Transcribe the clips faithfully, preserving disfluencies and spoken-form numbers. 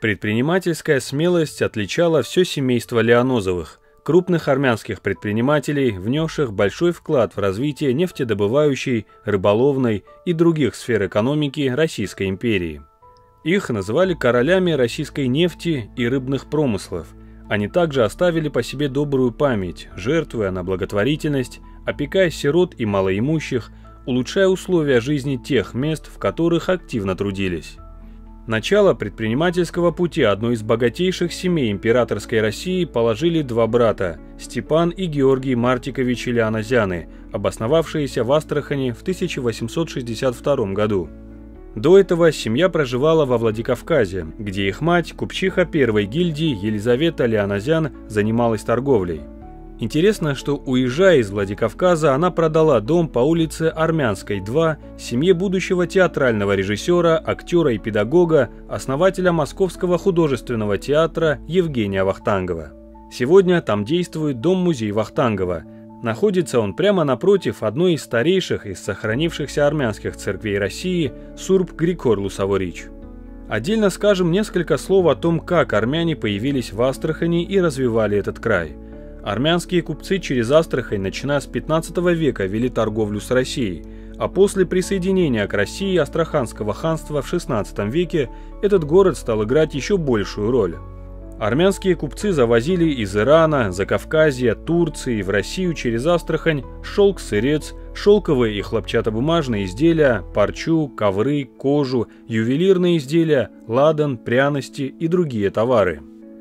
Предпринимательская смелость отличала все семейство Леонозовых, крупных армянских предпринимателей, внесших большой вклад в развитие нефтедобывающей, рыболовной и других сфер экономики Российской империи. Их называли королями российской нефти и рыбных промыслов. Они также оставили по себе добрую память, жертвуя на благотворительность, опекая сирот и малоимущих, улучшая условия жизни тех мест, в которых активно трудились. Начало предпринимательского пути одной из богатейших семей императорской России положили два брата – Степан и Георгий Мартиковичи Леонозяны, обосновавшиеся в Астрахани в тысяча восемьсот шестьдесят втором году. До этого семья проживала во Владикавказе, где их мать, купчиха первой гильдии Елизавета Леонозян, занималась торговлей. Интересно, что, уезжая из Владикавказа, она продала дом по улице Армянской, два, семье будущего театрального режиссера, актера и педагога, основателя Московского художественного театра Евгения Вахтангова. Сегодня там действует дом-музей Вахтангова. Находится он прямо напротив одной из старейших из сохранившихся армянских церквей России – Сурб Григор Лусаворич. Отдельно скажем несколько слов о том, как армяне появились в Астрахани и развивали этот край. Армянские купцы через Астрахань, начиная с пятнадцатого века, вели торговлю с Россией, а после присоединения к России Астраханского ханства в шестнадцатом веке этот город стал играть еще большую роль. Армянские купцы завозили из Ирана, Закавказья, Турции в Россию через Астрахань шелк, сырец, шелковые и хлопчатобумажные изделия, парчу, ковры, кожу, ювелирные изделия, ладан, пряности и другие товары.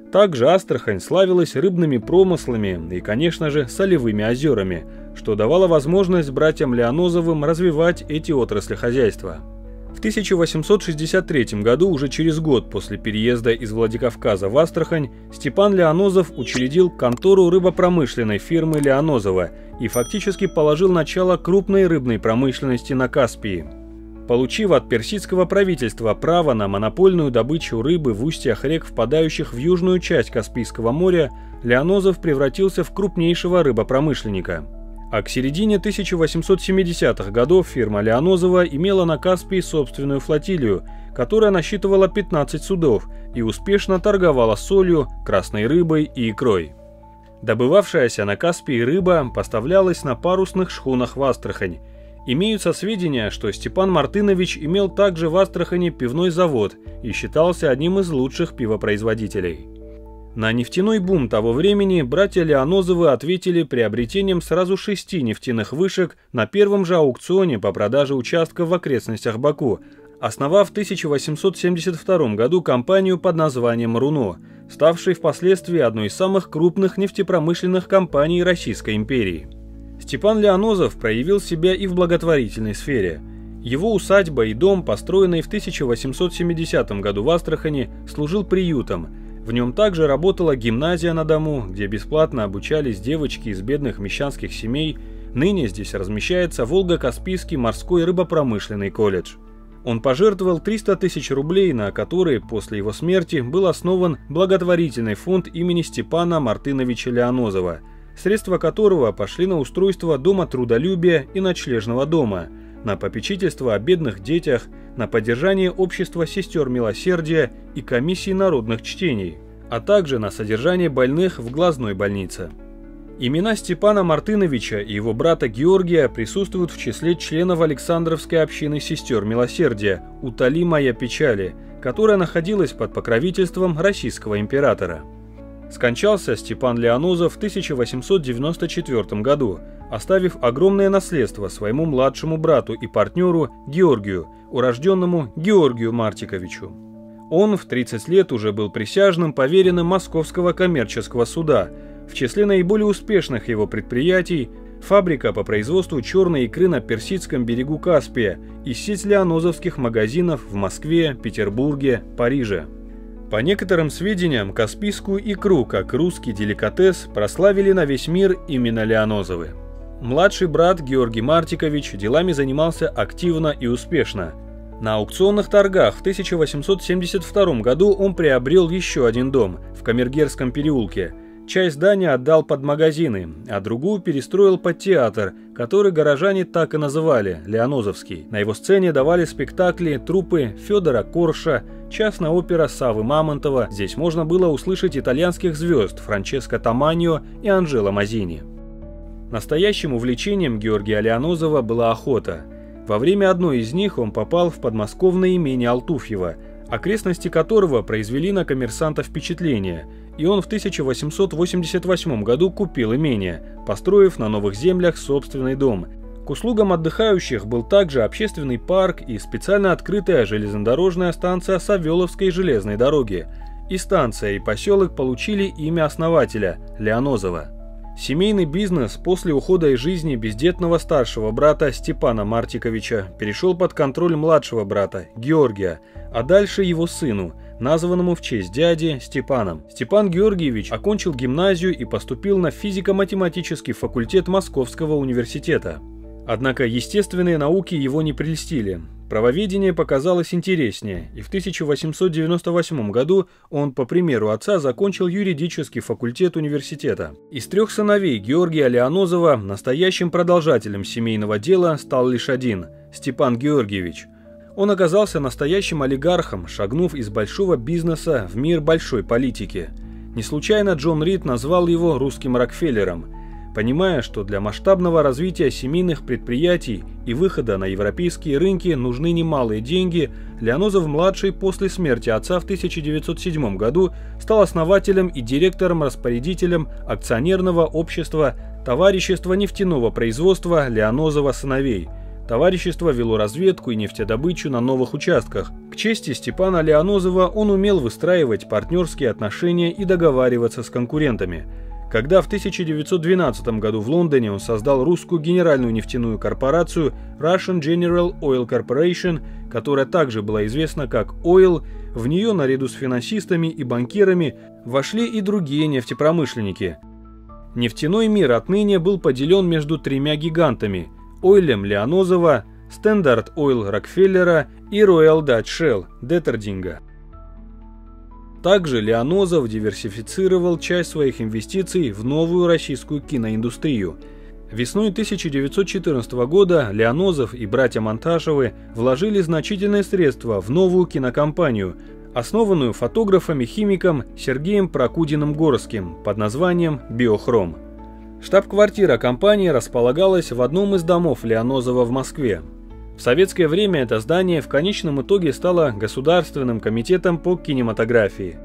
Также Астрахань славилась рыбными промыслами и, конечно же, солевыми озерами, что давало возможность братьям Леонозовым развивать эти отрасли хозяйства. В тысяча восемьсот шестьдесят третьем году, уже через год после переезда из Владикавказа в Астрахань, Степан Леонозов учредил контору рыбопромышленной фирмы Леонозова и фактически положил начало крупной рыбной промышленности на Каспии. Получив от персидского правительства право на монопольную добычу рыбы в устьях рек, впадающих в южную часть Каспийского моря, Леонозов превратился в крупнейшего рыбопромышленника. А к середине тысяча восемьсот семидесятых годов фирма Леонозова имела на Каспии собственную флотилию, которая насчитывала пятнадцать судов и успешно торговала солью, красной рыбой и икрой. Добывавшаяся на Каспии рыба поставлялась на парусных шхунах в Астрахань. Имеются сведения, что Степан Мартынович имел также в Астрахани пивной завод и считался одним из лучших пивопроизводителей. На нефтяной бум того времени братья Леонозовы ответили приобретением сразу шести нефтяных вышек на первом же аукционе по продаже участков в окрестностях Баку, основав в тысяча восемьсот семьдесят втором году компанию под названием «Руно», ставшей впоследствии одной из самых крупных нефтепромышленных компаний Российской империи. Степан Леонозов проявил себя и в благотворительной сфере. Его усадьба и дом, построенный в тысяча восемьсот семидесятом году в Астрахани, служил приютом. В нем также работала гимназия на дому, где бесплатно обучались девочки из бедных мещанских семей. Ныне здесь размещается Волго-Каспийский морской рыбопромышленный колледж. Он пожертвовал триста тысяч рублей, на которые после его смерти был основан благотворительный фонд имени Степана Мартыновича Леонозова, средства которого пошли на устройство Дома трудолюбия и ночлежного дома, на попечительство о бедных детях, на поддержание общества сестер милосердия и комиссии народных чтений, а также на содержание больных в глазной больнице. Имена Степана Мартыновича и его брата Георгия присутствуют в числе членов Александровской общины сестер милосердия «Утоли моя печали», которая находилась под покровительством российского императора. Скончался Степан Леонозов в тысяча восемьсот девяносто четвёртом году, оставив огромное наследство своему младшему брату и партнеру Георгию, урожденному Георгию Мартиковичу. Он в тридцать лет уже был присяжным поверенным Московского коммерческого суда. В числе наиболее успешных его предприятий – фабрика по производству черной икры на Персидском берегу Каспия и сеть леонозовских магазинов в Москве, Петербурге, Париже. По некоторым сведениям, каспийскую икру, как русский деликатес, прославили на весь мир именно Леонозовы. Младший брат Георгий Мартикович делами занимался активно и успешно. На аукционных торгах в тысяча восемьсот семьдесят втором году он приобрел еще один дом в Камергерском переулке. Часть здания отдал под магазины, а другую перестроил под театр, который горожане так и называли – Лианозовский. На его сцене давали спектакли труппы Федора Корша, частная опера Савы Мамонтова. Здесь можно было услышать итальянских звезд Франческо Таманьо и Анджело Мазини. Настоящим увлечением Георгия Лианозова была охота. Во время одной из них он попал в подмосковное имение Алтуфьево, окрестности которого произвели на коммерсанта впечатление, и он в тысяча восемьсот восемьдесят восьмом году купил имение, построив на новых землях собственный дом. К услугам отдыхающих был также общественный парк и специально открытая железнодорожная станция Савеловской железной дороги. И станция, и поселок получили имя основателя – Лианозова. Семейный бизнес после ухода из жизни бездетного старшего брата Степана Мартиковича перешел под контроль младшего брата Георгия, а дальше его сыну, названному в честь дяди Степаном. Степан Георгиевич окончил гимназию и поступил на физико-математический факультет Московского университета. Однако естественные науки его не прельстили. Правоведение показалось интереснее, и в тысяча восемьсот девяносто восьмом году он, по примеру отца, закончил юридический факультет университета. Из трех сыновей Георгия Лианозова настоящим продолжателем семейного дела стал лишь один – Степан Георгиевич. Он оказался настоящим олигархом, шагнув из большого бизнеса в мир большой политики. Не случайно Джон Рид назвал его «русским Рокфеллером», понимая, что для масштабного развития семейных предприятий и выхода на европейские рынки нужны немалые деньги, Лианозов-младший после смерти отца в тысяча девятьсот седьмом году стал основателем и директором-распорядителем акционерного общества «Товарищество нефтяного производства Лианозова-сыновей». Товарищество вело разведку и нефтедобычу на новых участках. К чести Степана Лианозова, он умел выстраивать партнерские отношения и договариваться с конкурентами. Когда в тысяча девятьсот двенадцатом году в Лондоне он создал русскую генеральную нефтяную корпорацию Russian General Oil Corporation, которая также была известна как «Ойл», в нее наряду с финансистами и банкирами вошли и другие нефтепромышленники. Нефтяной мир отныне был поделен между тремя гигантами – «Ойлем» Лианозова, «Standard Oil» Рокфеллера и «Royal Dutch Shell» Деттердинга. Также Лианозов диверсифицировал часть своих инвестиций в новую российскую киноиндустрию. Весной тысяча девятьсот четырнадцатого года Лианозов и братья Монташевы вложили значительные средства в новую кинокомпанию, основанную фотографом-химиком Сергеем Прокудиным-Горским под названием «Биохром». Штаб-квартира компании располагалась в одном из домов Лианозова в Москве. В советское время это здание в конечном итоге стало Государственным комитетом по кинематографии.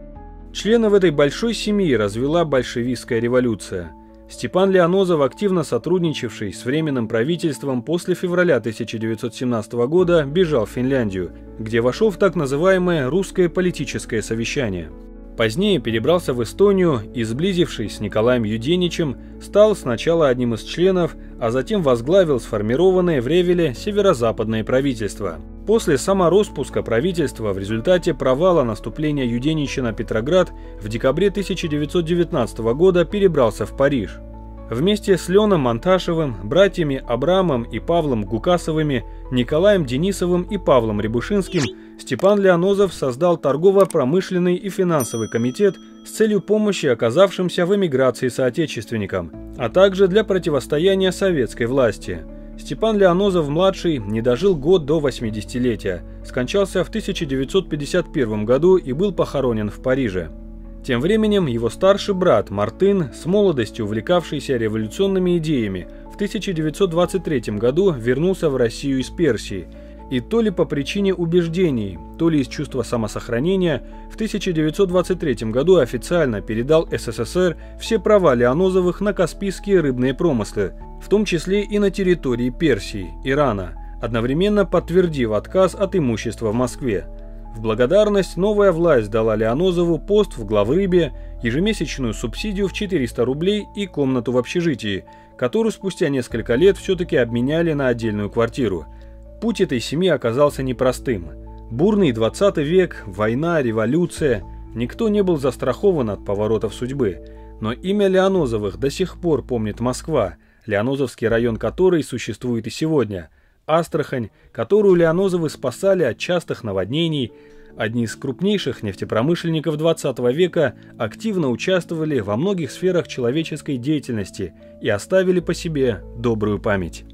Членов этой большой семьи развела большевистская революция. Степан Лианозов, активно сотрудничавший с Временным правительством, после февраля тысяча девятьсот семнадцатого года бежал в Финляндию, где вошел в так называемое «Русское политическое совещание». Позднее перебрался в Эстонию и, сблизившись с Николаем Юденичем, стал сначала одним из членов, а затем возглавил сформированное в Ревеле северо-западное правительство. После самороспуска правительства в результате провала наступления Юденича на Петроград в декабре тысяча девятьсот девятнадцатого года перебрался в Париж. Вместе с Лёном Монташевым, братьями Абрамом и Павлом Гукасовыми, Николаем Денисовым и Павлом Рябушинским Степан Лианозов создал торгово-промышленный и финансовый комитет с целью помощи оказавшимся в эмиграции соотечественникам, а также для противостояния советской власти. Степан Лианозов-младший не дожил год до восьмидесятилетия, скончался в тысяча девятьсот пятьдесят первом году и был похоронен в Париже. Тем временем его старший брат Мартын, с молодостью увлекавшийся революционными идеями, в тысяча девятьсот двадцать третьем году вернулся в Россию из Персии. И то ли по причине убеждений, то ли из чувства самосохранения, в тысяча девятьсот двадцать третьем году официально передал СССР все права Лианозовых на каспийские рыбные промыслы, в том числе и на территории Персии, Ирана, одновременно подтвердив отказ от имущества в Москве. В благодарность новая власть дала Лианозову пост в Главрыбе, ежемесячную субсидию в четыреста рублей и комнату в общежитии, которую спустя несколько лет все-таки обменяли на отдельную квартиру. Путь этой семьи оказался непростым. Бурный двадцатый век, война, революция. Никто не был застрахован от поворотов судьбы. Но имя Лианозовых до сих пор помнит Москва, Лианозовский район которой существует и сегодня, Астрахань, которую Лианозовы спасали от частых наводнений, Одни из крупнейших нефтепромышленников двадцатого века активно участвовали во многих сферах человеческой деятельности и оставили по себе добрую память.